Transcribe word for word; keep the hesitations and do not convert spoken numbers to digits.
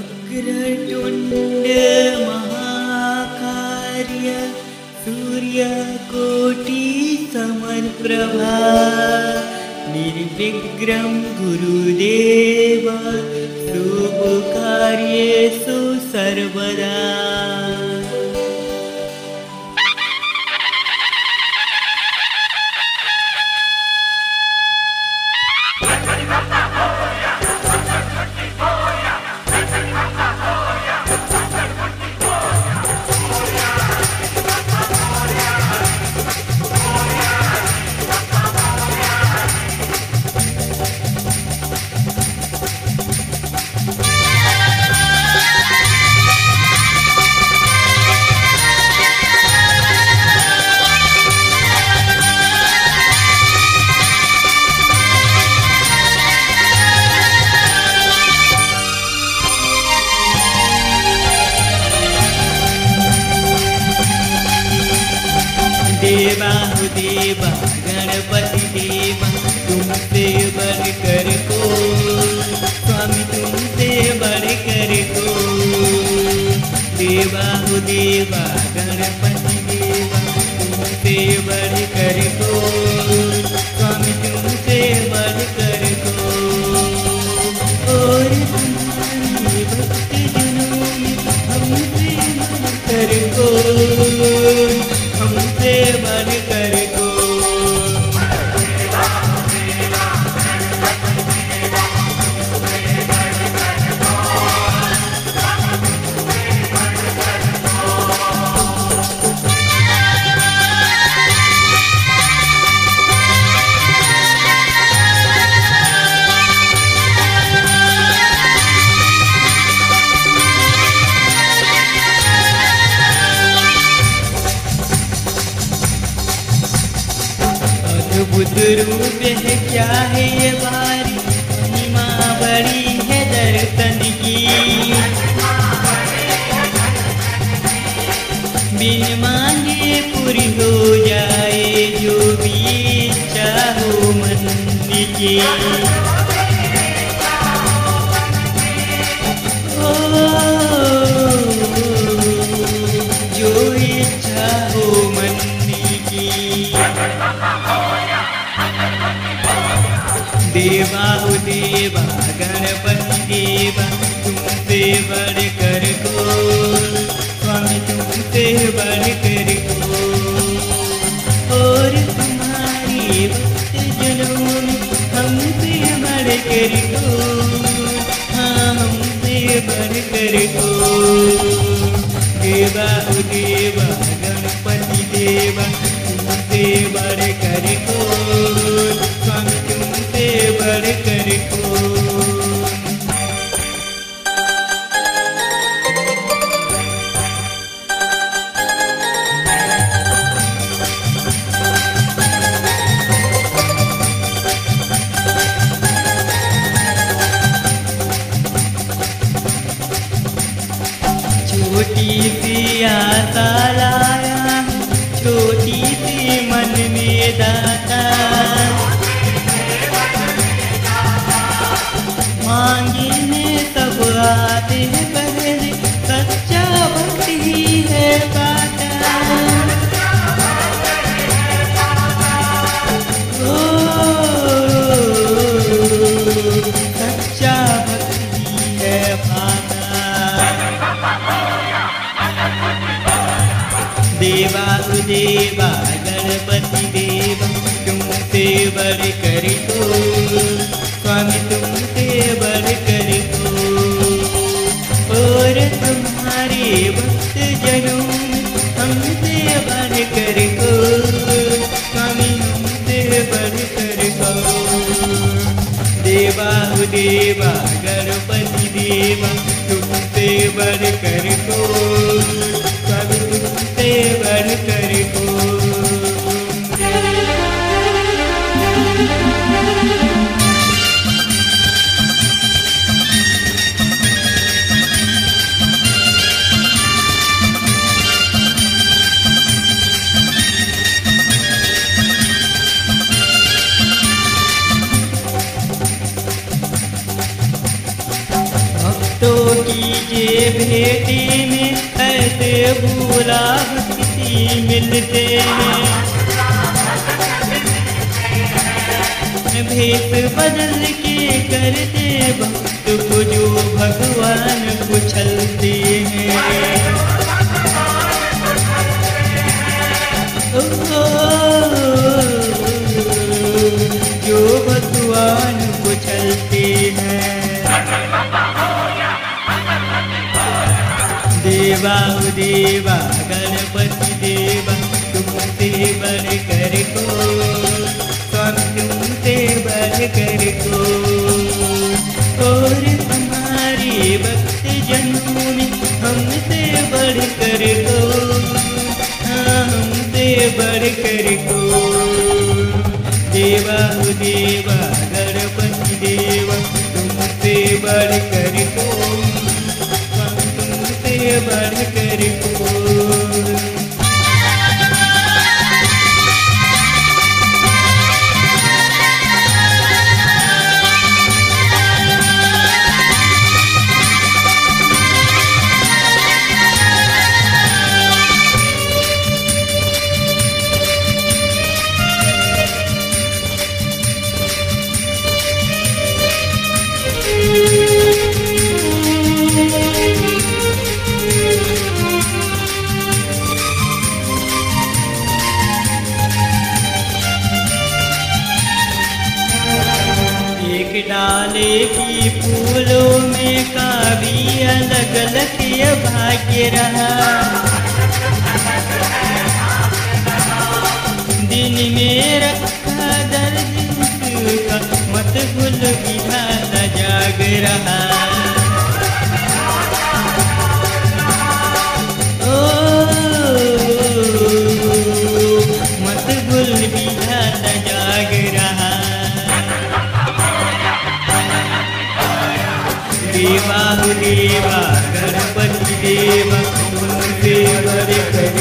वक्रतुंड महाकार्य सूर्यकोटि समप्रभा निर्विघ्नं गुरुदेव शुभकार्येषु सर्वदा। देवा हो देवा गणपति देवा तुमसे बढ़कर को स्वामी तुमसे बढ़कर को। देवा हो देवा गणपति देवा तुमसे बढ़कर को स्वामी तुमसे बढ़कर को। और तुम्हारी भक्ति जनों में हमसे बढ़कर को हमसे बढ़कर को। अद्भुत रूप है क्या है ये बारी महिमा बड़ी है दर्शन की। बिन मांगे पूरी हो जाए जो भी इच्छा हो मन की। ओ जो इच्छा हो मन की। देवा हो देवा गणपति देवा तुमसे बढ़कर को स्वामी तुमसे बढ़कर को। और तुम्हारी भक्त जनों में हमसे बढ़कर को हाँ हमसे बढ़कर को। देवा हो देवा गणपति देवा तुमसे बढ़कर को स्वामी तुमसे बढ़कर को। छोटी सी आशा लाया छोटी सी मन में दाता मांगने सब आते हैं पहले सच्चा भक्त ही है पाता। ओ सच्चा भक्त ही है पाता। देवा हो देवा गणपति देवा तुमसे बढ़कर को स्वामी तुमसे बढ़कर को। और तुम्हारे भक्त जनों में हमसे बढ़कर को स्वामी हमसे बढ़कर को। देवा हो देवा गणपति देवा तुमसे बढ़कर को बढ़कर को। भक्तों कीजिए भेटी में ऐसे भूला किसी मिलते हैं। भेष बदल के करते भक्त को जो भगवान उछलते हैं। जो भगवान उछलते हैं। देवा देवा गणपति देवा तुमसे बढ़कर को, स्वामी तुमसे बढ़कर को। और तुम्हारी भक्त जनों में हमसे बढ़कर को, हमसे बढ़कर को। देवा देवा गणपति देवा तुमसे बढ़कर को, बढ़कर को। डाले की फूलों में का भी अलग अलग भाग्य रहा। दिन में रखा दर्द का मत भूल भी भाता जाग रहा। ओ मत भूल भी भाता जाग रहा। देवा देवा गणपति देवा तुमसे बढ़कर